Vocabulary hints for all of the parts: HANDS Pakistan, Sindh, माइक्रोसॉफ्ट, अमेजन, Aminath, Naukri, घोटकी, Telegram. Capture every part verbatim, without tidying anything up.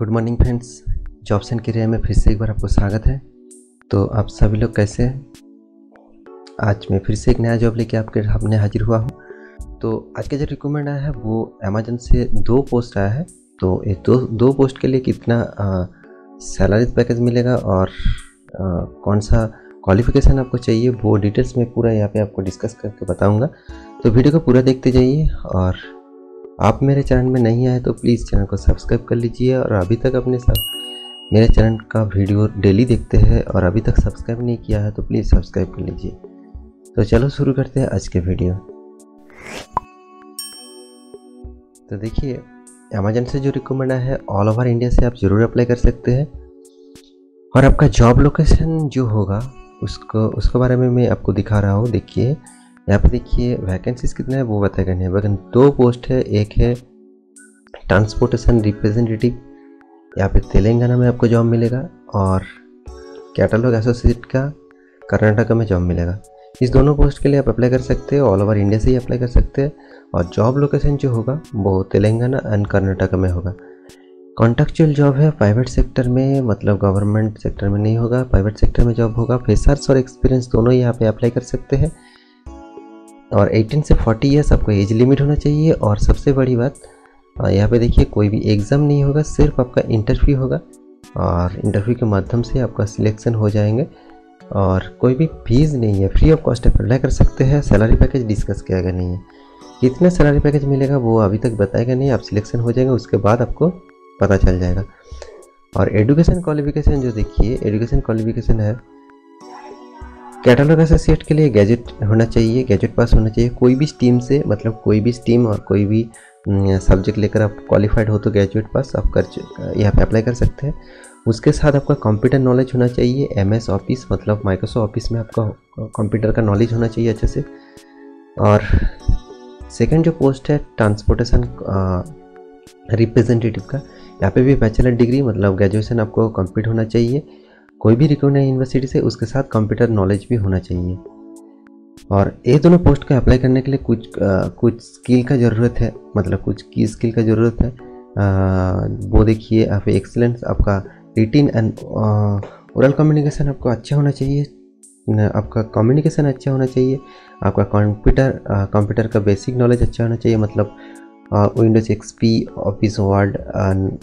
Good morning friends, jobs and career में फिर से एक बार आपको स्वागत है। तो आप सभी लोग कैसे हैं? आज मैं फिर से एक नया जॉब लेके आपके सामने हाजिर हुआ हूँ। तो आज का जो रिक्वायरमेंट आया है वो अमेजन से दो पोस्ट आया है। तो ये दो दो पोस्ट के लिए कितना सैलरी पैकेज मिलेगा और आ, कौन सा क्वालिफिकेशन आपको चाहिए वो डिटेल्स में पूरा यहाँ पर आपको डिस्कस करके बताऊँगा। तो वीडियो को पूरा देखते जाइए, और आप मेरे चैनल में नहीं आए तो प्लीज़ चैनल को सब्सक्राइब कर लीजिए। और अभी तक अपने साथ मेरे चैनल का वीडियो डेली देखते हैं और अभी तक सब्सक्राइब नहीं किया है तो प्लीज़ सब्सक्राइब कर लीजिए। तो चलो शुरू करते हैं आज के वीडियो। तो देखिए, अमेजन से जो रिकमेंड है ऑल ओवर इंडिया से आप ज़रूर अप्लाई कर सकते हैं। और आपका जॉब लोकेशन जो होगा उसको उसके बारे में मैं आपको दिखा रहा हूँ। देखिए यहाँ पे, देखिए वैकेंसीज कितने हैं वो बताया गया है। वैकें दो पोस्ट है, एक है ट्रांसपोर्टेशन रिप्रेजेंटेटिव, यहाँ पे तेलंगाना में आपको जॉब मिलेगा, और कैटलॉग एसोसिएट का कर्नाटका में जॉब मिलेगा। इस दोनों पोस्ट के लिए आप अप्लाई कर सकते हैं, ऑल ओवर इंडिया से ही अप्लाई कर सकते हैं। और जॉब लोकेशन जो होगा वो तेलंगाना एंड कर्नाटका में होगा। कॉन्ट्रैक्चुअल जॉब है प्राइवेट सेक्टर में, मतलब गवर्नमेंट सेक्टर में नहीं होगा, प्राइवेट सेक्टर में जॉब होगा। फ्रेशर्स और एक्सपीरियंस दोनों यहाँ पर अप्लाई कर सकते हैं। और अठारह से चालीस ईयर्स आपको एज लिमिट होना चाहिए। और सबसे बड़ी बात यहाँ पे देखिए, कोई भी एग्ज़ाम नहीं होगा, सिर्फ आपका इंटरव्यू होगा और इंटरव्यू के माध्यम से आपका सिलेक्शन हो जाएंगे। और कोई भी फीस नहीं है, फ्री ऑफ कॉस्ट अप्लाई कर सकते हैं। सैलरी पैकेज डिस्कस किया गया नहीं है, कितना सैलरी पैकेज मिलेगा वो अभी तक बताया गया नहीं। आप सिलेक्शन हो जाएंगे उसके बाद आपको पता चल जाएगा। और एजुकेशन क्वालिफिकेशन जो देखिए, एजुकेशन क्वालिफिकेशन है कैटलॉग एसोसिएट के लिए गैजेट होना चाहिए, गैजेट पास होना चाहिए। कोई भी स्ट्रीम से, मतलब कोई भी स्ट्रीम और कोई भी सब्जेक्ट लेकर आप क्वालिफाइड हो तो ग्रेजुएट पास आप कर यहाँ पे अप्लाई कर सकते हैं। उसके साथ आपका कंप्यूटर नॉलेज होना चाहिए, एमएस ऑफिस मतलब माइक्रोसॉफ्ट ऑफिस में आपका कंप्यूटर का नॉलेज होना चाहिए अच्छे से। और सेकेंड जो पोस्ट है ट्रांसपोर्टेशन रिप्रेजेंटेटिव का, यहाँ पर भी बैचलर डिग्री मतलब ग्रेजुएसन आपको कंप्लीट होना चाहिए, कोई भी रिकॉग्नाइज यूनिवर्सिटी से। उसके साथ कंप्यूटर नॉलेज भी होना चाहिए। और ये दोनों पोस्ट का अप्लाई करने के लिए कुछ आ, कुछ स्किल का ज़रूरत है, मतलब कुछ की स्किल का ज़रूरत है। आ, वो देखिए, आप एक्सीलेंस आपका रिटिन एंड ओरल कम्युनिकेशन आपको अच्छा होना चाहिए, आपका कम्युनिकेशन अच्छा होना चाहिए, आपका कंप्यूटर कंप्यूटर का बेसिक नॉलेज अच्छा होना चाहिए, मतलब Windows XP, Office Word,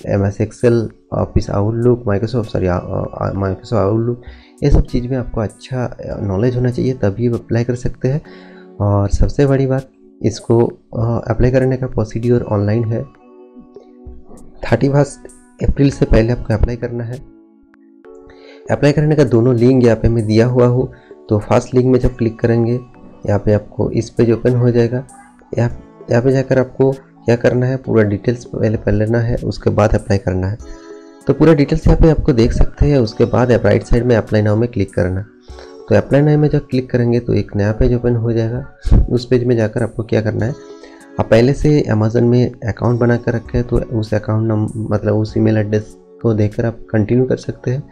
M S Excel, Office Outlook, माइक्रोसॉफ्ट sorry माइक्रोसॉफ्ट Outlook, ये सब चीज़ में आपको अच्छा नॉलेज होना चाहिए, तभी आप अप्लाई कर सकते हैं। और सबसे बड़ी बात, इसको अप्लाई करने का प्रोसीड्योर ऑनलाइन है। थर्टी फर्स्ट अप्रैल से पहले आपको अप्लाई करना है। अप्लाई करने का दोनों लिंक यहाँ पे मैं दिया हुआ हूँ। तो फर्स्ट लिंक में जब क्लिक करेंगे यहाँ पे आपको इस पेज ओपन हो जाएगा। यहाँ यहाँ पर जाकर आपको क्या करना है, पूरा डिटेल्स पहले पढ़ लेना है, उसके बाद अप्लाई करना है। तो पूरा डिटेल्स यहाँ पे आपको देख सकते हैं। उसके बाद आप राइट साइड में अप्लाई नाउ में क्लिक करना। तो अप्लाई नाउ में जब क्लिक करेंगे तो एक नया पेज ओपन हो जाएगा। उस पेज में जाकर आपको क्या करना है, आप पहले से अमेजन में अकाउंट बना कर रखे हैं तो उस अकाउंट नंबर मतलब उस ईमेल एड्रेस को देकर आप कंटिन्यू कर सकते हैं।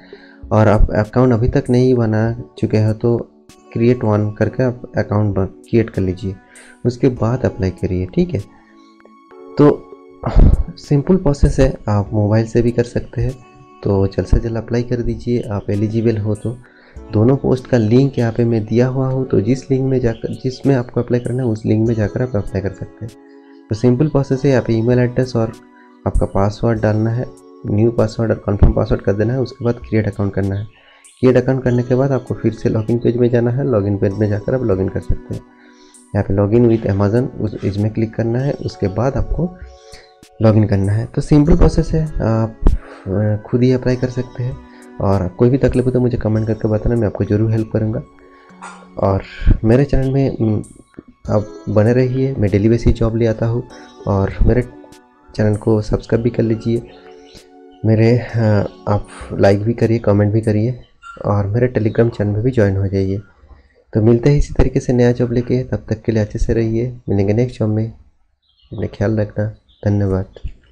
और आप अकाउंट अभी तक नहीं बना चुके हैं तो क्रिएट वन करके आप अकाउंट क्रिएट कर लीजिए, उसके बाद अप्लाई करिए, ठीक है। तो सिंपल प्रोसेस है, आप मोबाइल से भी कर सकते हैं। तो जल्द से जल्द अप्लाई कर दीजिए, आप एलिजिबल हो तो। दोनों पोस्ट का लिंक यहाँ पे मैं दिया हुआ हूँ, तो जिस लिंक में जाकर जिसमें आपको अप्लाई करना है उस लिंक में जाकर आप अप्लाई कर सकते हैं। तो सिंपल प्रोसेस है, यहाँ पे ईमेल एड्रेस और आपका पासवर्ड डालना है, न्यू पासवर्ड और कन्फर्म पासवर्ड कर देना है। उसके बाद क्रिएट अकाउंट करना है। क्रिएट अकाउंट करने के बाद आपको फिर से लॉगिन पेज में जाना है, लॉगिन पेज में जाकर आप लॉगिन कर सकते हैं। यहाँ पे लॉगिन विद अमेजन उस इसमें क्लिक करना है, उसके बाद आपको लॉगिन करना है। तो सिंपल प्रोसेस है, आप खुद ही अप्लाई कर सकते हैं। और कोई भी तकलीफ हो तो मुझे कमेंट करके बताना, मैं आपको ज़रूर हेल्प करूँगा। और मेरे चैनल में आप बने रहिए, मैं डेली बेसिस जॉब ले आता हूँ। और मेरे चैनल को सब्सक्राइब भी कर लीजिए, मेरे आप लाइक भी करिए, कमेंट भी करिए, और मेरे टेलीग्राम चैनल में भी ज्वाइन हो जाइए। तो मिलते हैं इसी तरीके से नया जॉब लेके, तब तक के लिए अच्छे से रहिए। मिलेंगे नेक्स्ट जॉब में, अपने ख्याल रखना, धन्यवाद।